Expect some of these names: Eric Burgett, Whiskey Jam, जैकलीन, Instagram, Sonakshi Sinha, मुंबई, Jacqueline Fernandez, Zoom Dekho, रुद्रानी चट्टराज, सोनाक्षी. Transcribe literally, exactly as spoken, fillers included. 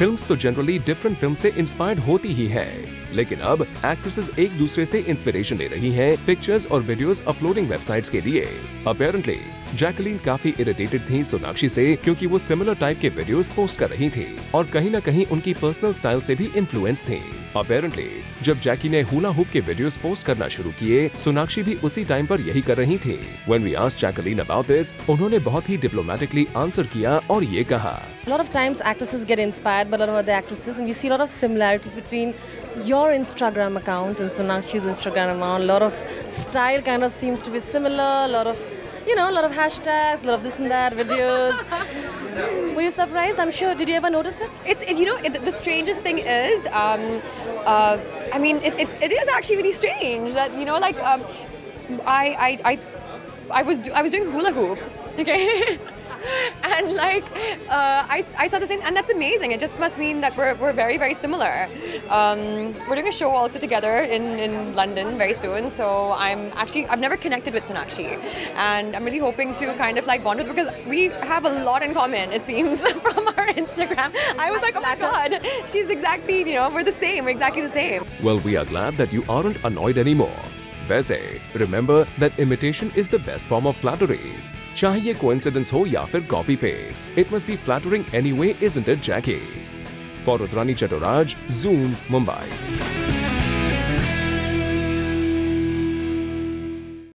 Films तो generally different film से inspired होती ही हैं, लेकिन अब एक्ट्रेसेस एक दूसरे से इंस्पिरेशन ले रही हैं पिक्चर्स और वीडियोस अपलोडिंग वेबसाइट्स के लिए। अपैरेंटली जैकलीन काफी इरिटेटेड थी सोनाक्षी से क्योंकि वो सिमिलर टाइप के वीडियोस पोस्ट कर रही थी और कहीं न कहीं उनकी पर्सनल स्टाइल से भी इन्फ्लुएंस थी। अपैरेंटली जब जैकी ने हुला हुप के वीडियोस पोस्ट करना शुरू किए, सोनाक्षी भी उसी टाइम पर यही कर रही थी। When we asked जैकलीन about this, उन्होंने बहुत ही डिप्लोमेटिकली आंसर किया और ये कहा, A lot of times actresses get inspired by a lot of other actresses, and we see a lot of similarities between your Instagram account and Sonakshi's Instagram account. A lot of style kind of seems to be similar. A lot of, you know, a lot of hashtags, a lot of this and that videos. Were you surprised? I'm sure. Did you ever notice it? It's it, you know it, the strangest thing is, um, uh, I mean, it, it it is actually really strange that you know like um, I I I I was I was doing hula hoop, okay. And like uh, I, I saw this thing, and that's amazing. It just must mean that we're we're very very similar. Um, we're doing a show also together in in London very soon. So I'm actually I've never connected with Sonakshi, and I'm really hoping to kind of like bond with, because we have a lot in common. It seems from our Instagram. I was like, oh my God, she's exactly you know we're the same. We're exactly the same. Well, we are glad that you aren't annoyed anymore. वैसे remember that imitation is the best form of flattery. चाहिए coincidence हो या फिर copy paste, it must be flattering anyway, isn't it Jackie? For रुद्रानी चट्टराज, Zoom, मुंबई।